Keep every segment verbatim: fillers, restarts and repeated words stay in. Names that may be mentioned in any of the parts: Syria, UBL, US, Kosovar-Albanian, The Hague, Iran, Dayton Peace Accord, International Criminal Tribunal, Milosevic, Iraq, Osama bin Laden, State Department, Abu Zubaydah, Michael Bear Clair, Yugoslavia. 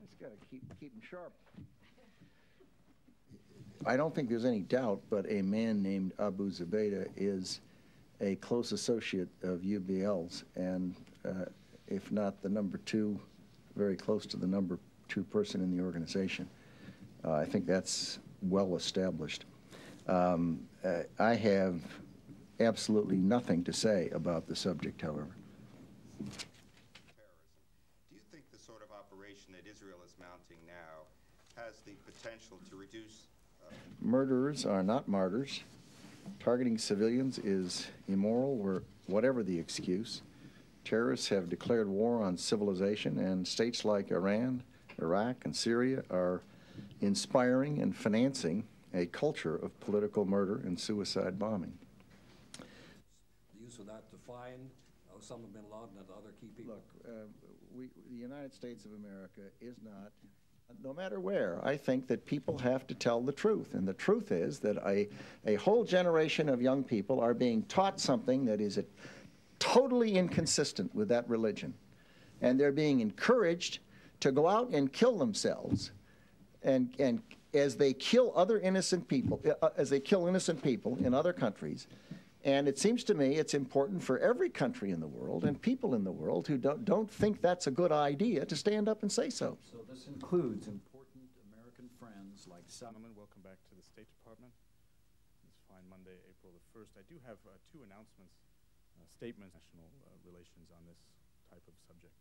Just got to keep keep them sharp. I don't think there's any doubt, but a man named Abu Zubaydah is a close associate of U B L's, and uh, if not the number two, very close to the number two person in the organization. Uh, I think that's well established. Um, uh, I have absolutely nothing to say about the subject, however. Do you think the sort of operation that Israel is mounting now has the potential to reduce... Uh... Murderers are not martyrs. Targeting civilians is immoral, or whatever the excuse. Terrorists have declared war on civilization, and states like Iran, Iraq, and Syria are inspiring and financing a culture of political murder and suicide bombing. The use of that to find Osama bin Laden and other key people. Look, uh, we, the United States of America is not, no matter where, I think that people have to tell the truth. And the truth is that a, a whole generation of young people are being taught something that is a, totally inconsistent with that religion. And they're being encouraged to go out and kill themselves and, and as they kill other innocent people, uh, as they kill innocent people in other countries. And it seems to me it's important for every country in the world and people in the world who don't, don't think that's a good idea to stand up and say so. So this includes important American friends like Solomon. Welcome back to the State Department. It's fine Monday, April the first. I do have uh, two announcements, uh, statements, national uh, relations on this type of subject.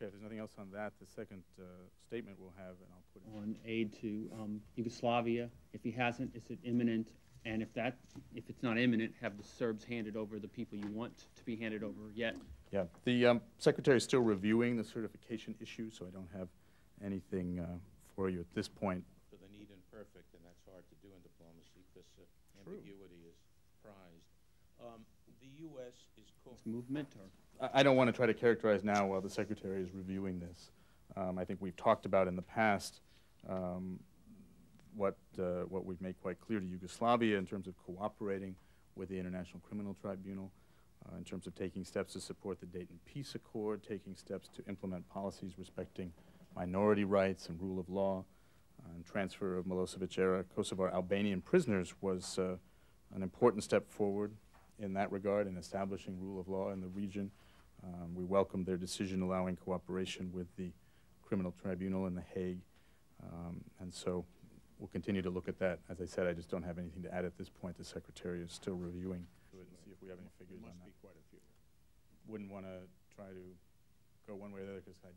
Okay, if there's nothing else on that, the second uh, statement we'll have, and I'll put it on aid to um, Yugoslavia. If he hasn't, is it imminent? And if that, if it's not imminent, have the Serbs handed over the people you want to be handed over yet? Yeah, the um, secretary is still reviewing the certification issue, so I don't have anything uh, for you at this point. For the neat and perfect, and that's hard to do in diplomacy because uh, ambiguity is prized. Um, the U S is called movement. Or I, I don't want to try to characterize now while the secretary is reviewing this. Um, I think we've talked about in the past. Um, What, uh, what we've made quite clear to Yugoslavia in terms of cooperating with the International Criminal Tribunal, uh, in terms of taking steps to support the Dayton Peace Accord, taking steps to implement policies respecting minority rights and rule of law, uh, and transfer of Milosevic-era Kosovar-Albanian prisoners was uh, an important step forward in that regard in establishing rule of law in the region. Um, we welcomed their decision allowing cooperation with the Criminal Tribunal in The Hague, um, and so we'll continue to look at that. As I said, I just don't have anything to add at this point. The secretary is still reviewing. And see if we have any figures on that. Must be quite a few. Wouldn't want to try to go one way or the other because I.